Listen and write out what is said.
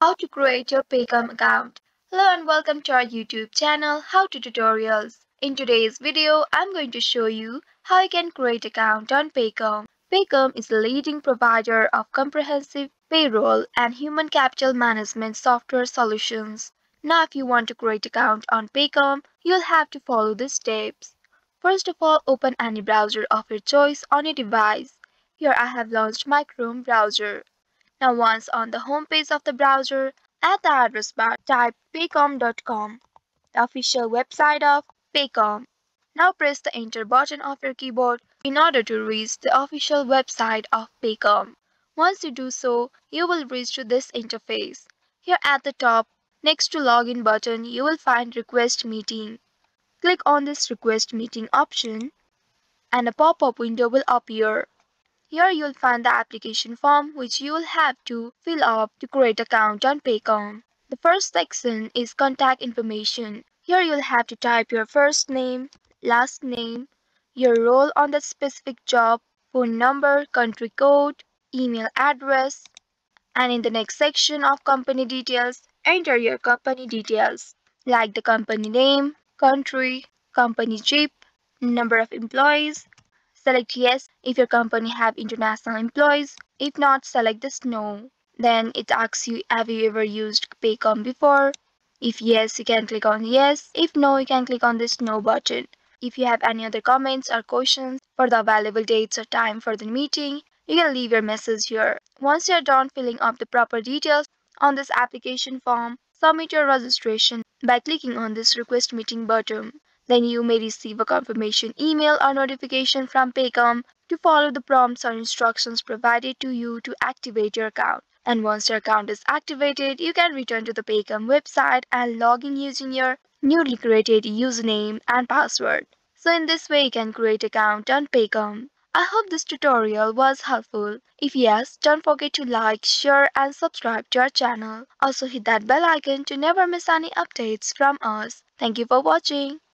How to create your Paycom account. Hello and welcome to our YouTube channel How To Tutorials. In today's video, I'm going to show you how you can create account on Paycom. Paycom is the leading provider of comprehensive payroll and human capital management software solutions. Now if you want to create account on Paycom, you'll have to follow these steps. First of all, open any browser of your choice on your device. Here I have launched my Chrome browser. Now once on the home page of the browser, at the address bar, type paycom.com, the official website of Paycom. Now press the enter button of your keyboard in order to reach the official website of Paycom. Once you do so, you will reach to this interface. Here at the top, next to login button, you will find request meeting. Click on this request meeting option and a pop-up window will appear. Here you'll find the application form which you will have to fill up to create account on Paycom. The first section is contact information. Here you'll have to type your first name, last name, your role on that specific job, phone number, country code, email address, and in the next section of company details, enter your company details like the company name, country, company zip, number of employees. Select yes if your company have international employees. If not, select this no. Then it asks you, have you ever used Paycom before? If yes, you can click on yes. If no, you can click on this no button. If you have any other comments or questions for the available dates or time for the meeting, you can leave your message here. Once you are done filling up the proper details on this application form, submit your registration by clicking on this request meeting button. Then you may receive a confirmation email or notification from Paycom to follow the prompts or instructions provided to you to activate your account. And once your account is activated, you can return to the Paycom website and log in using your newly created username and password. So in this way, you can create account on Paycom. I hope this tutorial was helpful. If yes, don't forget to like, share and subscribe to our channel. Also hit that bell icon to never miss any updates from us. Thank you for watching.